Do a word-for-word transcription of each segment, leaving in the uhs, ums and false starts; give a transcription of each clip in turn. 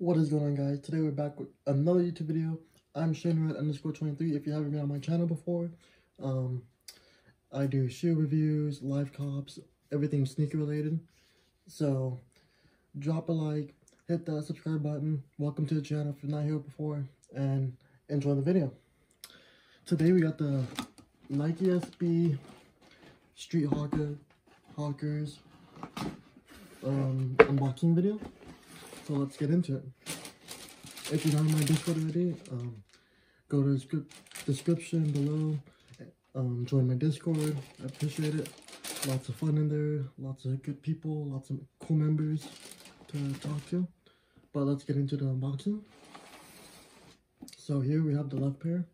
What is going on, guys? Today we're back with another YouTube video. I'm ShaneRod underscore twenty-three if you haven't been on my channel before. Um, I do shoe reviews, live cops, everything sneaker related. So, drop a like, hit that subscribe button, welcome to the channel if you're not here before, and enjoy the video. Today we got the Nike S B, Street Hawker, Hawkers, um, unboxing video. So let's get into it. If you're not on my Discord already, um, go to the description below, um, join my Discord, I appreciate it. Lots of fun in there, lots of good people, lots of cool members to talk to. But let's get into the unboxing. So here we have the left pair.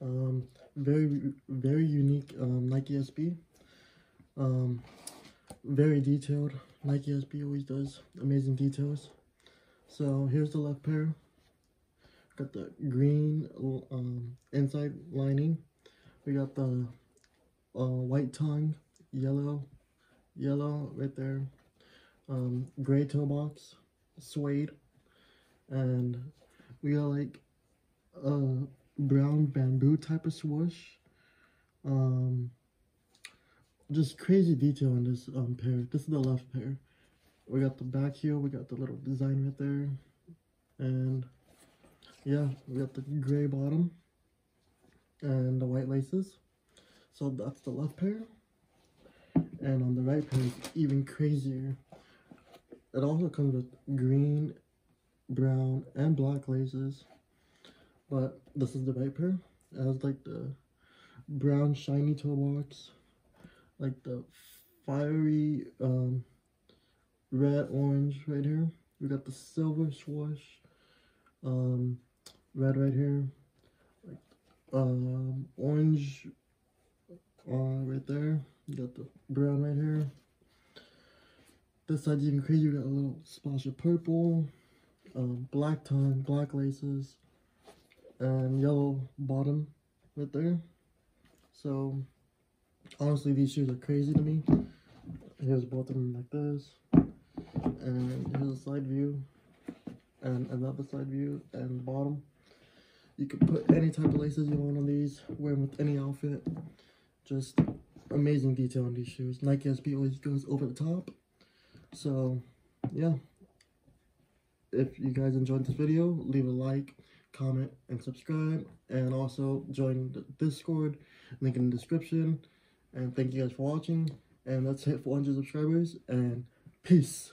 Um, very, very unique um, Nike S B. Um, very detailed, Nike S B always does amazing details. So here's the left pair. Got the green um, inside lining. We got the uh, white tongue, yellow, yellow right there. Um, gray toe box, suede, and we got like a brown bamboo type of swoosh. Um, just crazy detail on this um, pair. This is the left pair. We got the back heel, we got the little design right there, and yeah, we got the gray bottom and the white laces. So that's the left pair, and on the right pair it's even crazier. It also comes with green, brown, and black laces, but this is the right pair. It has like the brown shiny toe box, like the fiery um, red orange right here. We got the silver swoosh, um, red right here, like, um, orange uh, right there. You got the brown right here. This side's even crazy. We got a little splash of purple, um, black tongue, black laces, and yellow bottom right there. So honestly, these shoes are crazy to me. Here's both of them like this, and here's a side view and another side view and bottom. You can put any type of laces you want on these, wear them with any outfit. Just amazing detail on these shoes. Nike S B always goes over the top. So yeah, if you guys enjoyed this video, leave a like, comment, and subscribe, and also join the Discord, link in the description. And thank you guys for watching, and let's hit four hundred subscribers, and peace.